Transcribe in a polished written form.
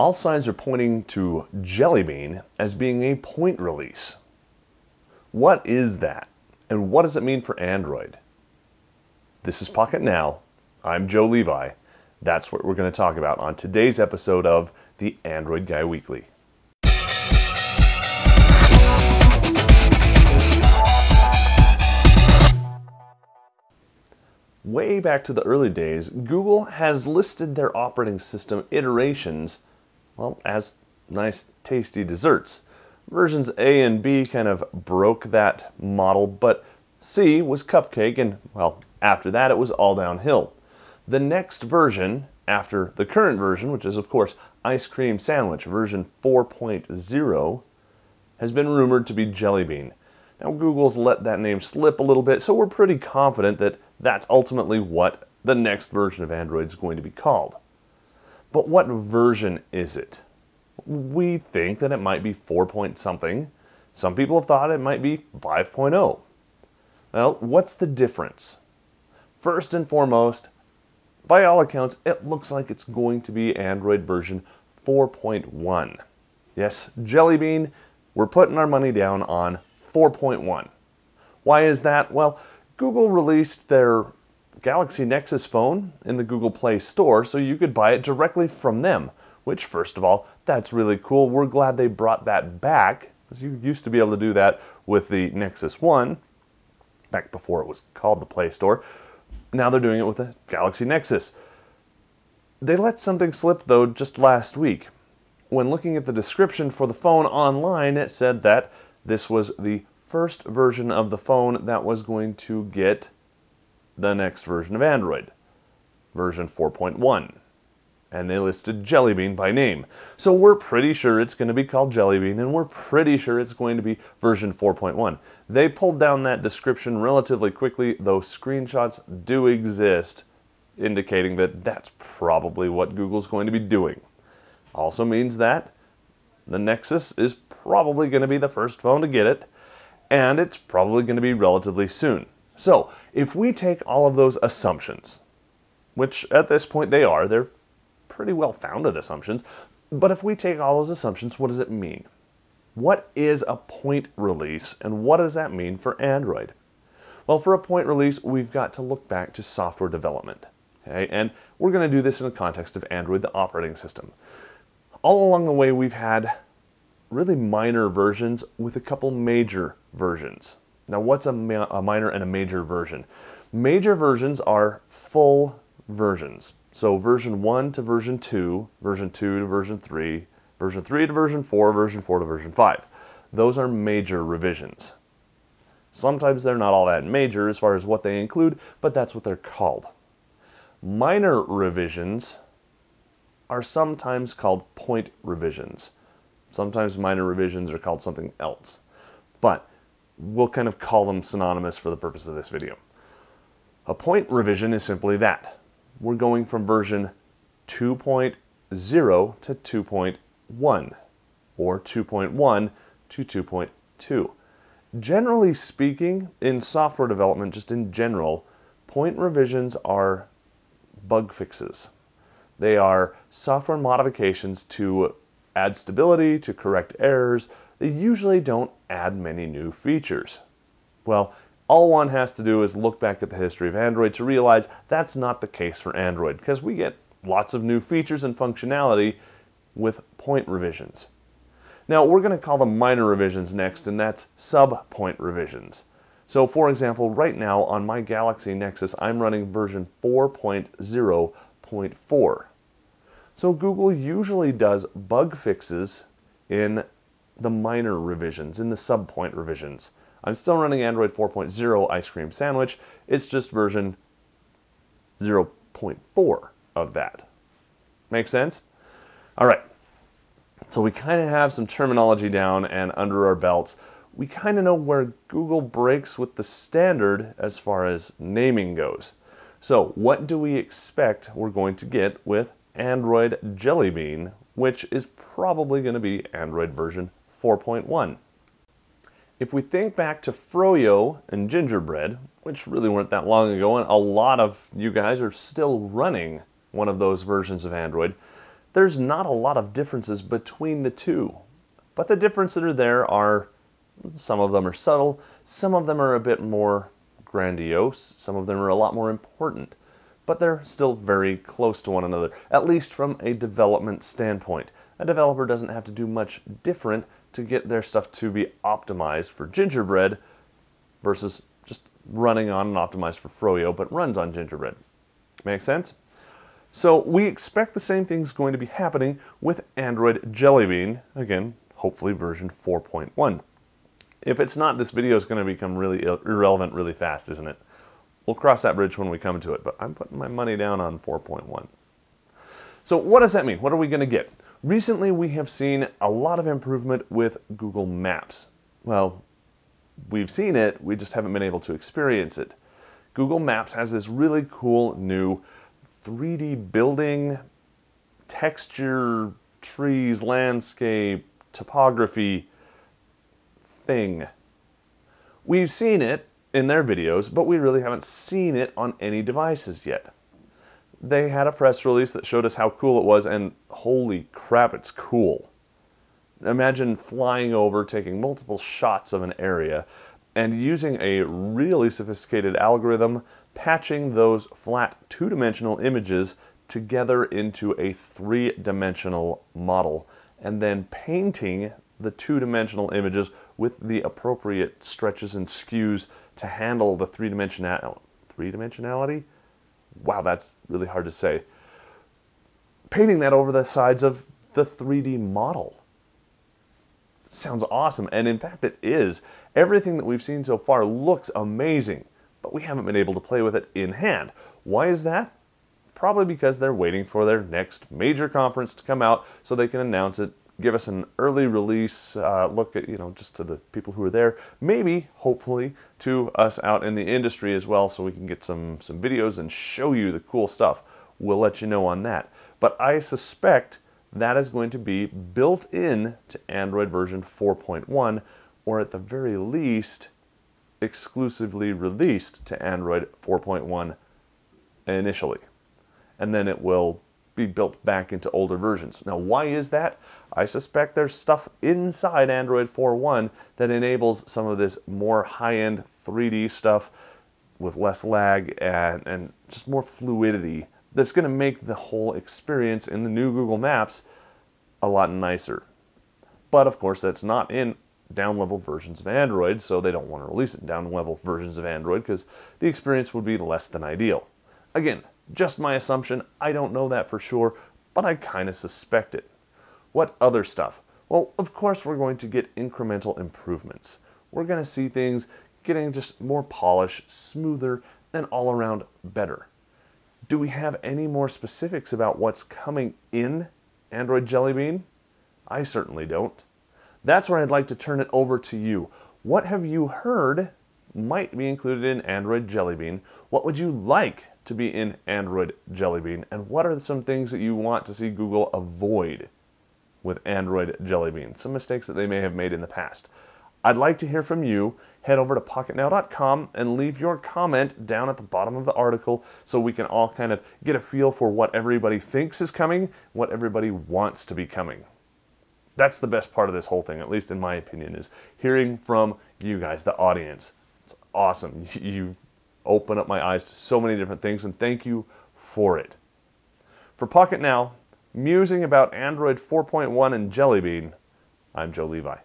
All signs are pointing to Jelly Bean as being a point release. What is that? And what does it mean for Android? This is Pocket Now. I'm Joe Levi. That's what we're going to talk about on today's episode of the Android Guy Weekly. Way back to the early days, Google has listed their operating system iterations as nice, tasty desserts. Versions A and B kind of broke that model, but C was cupcake, and, after that it was all downhill. The next version, after the current version, which is, of course, Ice Cream Sandwich, version 4.0, has been rumored to be Jelly Bean. Now, Google's let that name slip a little bit, so we're pretty confident that that's ultimately what the next version of Android is going to be called. But what version is it? We think that it might be 4.something. Some people have thought it might be 5.0. Well, what's the difference? First and foremost, by all accounts, it looks like it's going to be Android version 4.1. Yes, Jelly Bean, we're putting our money down on 4.1. Why is that? Well, Google released their Galaxy Nexus phone in the Google Play Store, so you could buy it directly from them, which, first of all, that's really cool. We're glad they brought that back, because you used to be able to do that with the Nexus One, back before it was called the Play Store. Now they're doing it with the Galaxy Nexus. They let something slip, though, just last week. When looking at the description for the phone online, it said that this was the first version of the phone that was going to get the next version of Android, version 4.1, and they listed Jelly Bean by name. So we're pretty sure it's going to be called Jelly Bean, and we're pretty sure it's going to be version 4.1. They pulled down that description relatively quickly, though screenshots do exist, indicating that that's probably what Google's going to be doing. Also means that the Nexus is probably going to be the first phone to get it, and it's probably going to be relatively soon. So, if we take all of those assumptions, which at this point they are, they're pretty well-founded assumptions, but if we take all those assumptions, what does it mean? What is a point release, and what does that mean for Android? Well, for a point release, we've got to look back to software development, okay? And we're going to do this in the context of Android, the operating system. All along the way, we've had really minor versions with a couple major versions. Now, what's a minor and a major version? Major versions are full versions. So version 1 to version 2, version 2 to version 3, version 3 to version 4, version 4 to version 5. Those are major revisions. Sometimes they're not all that major as far as what they include, but that's what they're called. Minor revisions are sometimes called point revisions. Sometimes minor revisions are called something else. But we'll kind of call them synonymous for the purpose of this video. A point revision is simply that. We're going from version 2.0 to 2.1, or 2.1 to 2.2. Generally speaking, in software development, just in general, point revisions are bug fixes. They are software modifications to add stability, to correct errors. They usually don't add many new features. Well, all one has to do is look back at the history of Android to realize that's not the case for Android, because we get lots of new features and functionality with point revisions. Now, we're going to call them minor revisions next, and that's sub-point revisions. So, for example, right now on my Galaxy Nexus, I'm running version 4.0.4. So Google usually does bug fixes in the minor revisions, in the sub-point revisions. I'm still running Android 4.0 Ice Cream Sandwich. It's just version 0.4 of that. Make sense? All right. So we kind of have some terminology down and under our belts. We kind of know where Google breaks with the standard as far as naming goes. So what do we expect we're going to get with Android Jelly Bean, which is probably going to be Android version 4.1. If we think back to Froyo and Gingerbread, which really weren't that long ago, and a lot of you guys are still running one of those versions of Android, there's not a lot of differences between the two. But the differences that are there are, some of them are subtle, some of them are a bit more grandiose, some of them are a lot more important. But they're still very close to one another, at least from a development standpoint. A developer doesn't have to do much different to get their stuff to be optimized for Gingerbread versus just running on and optimized for Froyo, but runs on Gingerbread. Make sense? So we expect the same thing's going to be happening with Android Jelly Bean, again, hopefully version 4.1. If it's not, this video is going to become really irrelevant really fast, isn't it? We'll cross that bridge when we come to it, but I'm putting my money down on 4.1. So what does that mean? What are we going to get? Recently, we have seen a lot of improvement with Google Maps. Well, we've seen it, we just haven't been able to experience it. Google Maps has this really cool new 3D building, texture, trees, landscape, topography thing. We've seen it in their videos, but we really haven't seen it on any devices yet. They had a press release that showed us how cool it was, and holy crap, it's cool. Imagine flying over, taking multiple shots of an area, and using a really sophisticated algorithm, patching those flat two-dimensional images together into a three-dimensional model, and then painting the two-dimensional images with the appropriate stretches and skews to handle the three-dimensionality? Wow, that's really hard to say. Painting that over the sides of the 3D model. Sounds awesome, and in fact it is. Everything that we've seen so far looks amazing, but we haven't been able to play with it in hand. Why is that? Probably because they're waiting for their next major conference to come out so they can announce it, give us an early release look at, just to the people who are there, maybe, hopefully, to us out in the industry as well, so we can get some videos and show you the cool stuff. We'll let you know on that. But I suspect that is going to be built in to Android version 4.1, or at the very least, exclusively released to Android 4.1 initially. And then it will be built back into older versions. Now, why is that? I suspect there's stuff inside Android 4.1 that enables some of this more high-end 3D stuff with less lag and just more fluidity that's going to make the whole experience in the new Google Maps a lot nicer. But of course, that's not in down-level versions of Android, so they don't want to release it in down-level versions of Android because the experience would be less than ideal. Again, just my assumption. I don't know that for sure, but I kind of suspect it. What other stuff? Well, of course we're going to get incremental improvements. We're going to see things getting just more polished, smoother, and all around better. Do we have any more specifics about what's coming in Android Jelly Bean? I certainly don't. That's where I'd like to turn it over to you. What have you heard might be included in Android Jelly Bean? What would you like to be in Android Jelly Bean? And what are some things that you want to see Google avoid with Android Jelly Bean, some mistakes that they may have made in the past? I'd like to hear from you. Head over to pocketnow.com and leave your comment down at the bottom of the article so we can all kind of get a feel for what everybody thinks is coming, what everybody wants to be coming. That's the best part of this whole thing, at least in my opinion, is hearing from you guys, the audience. It's awesome. You've opened up my eyes to so many different things, and thank you for it. For Pocket Now, musing about Android 4.1 and Jelly Bean, I'm Joe Levi.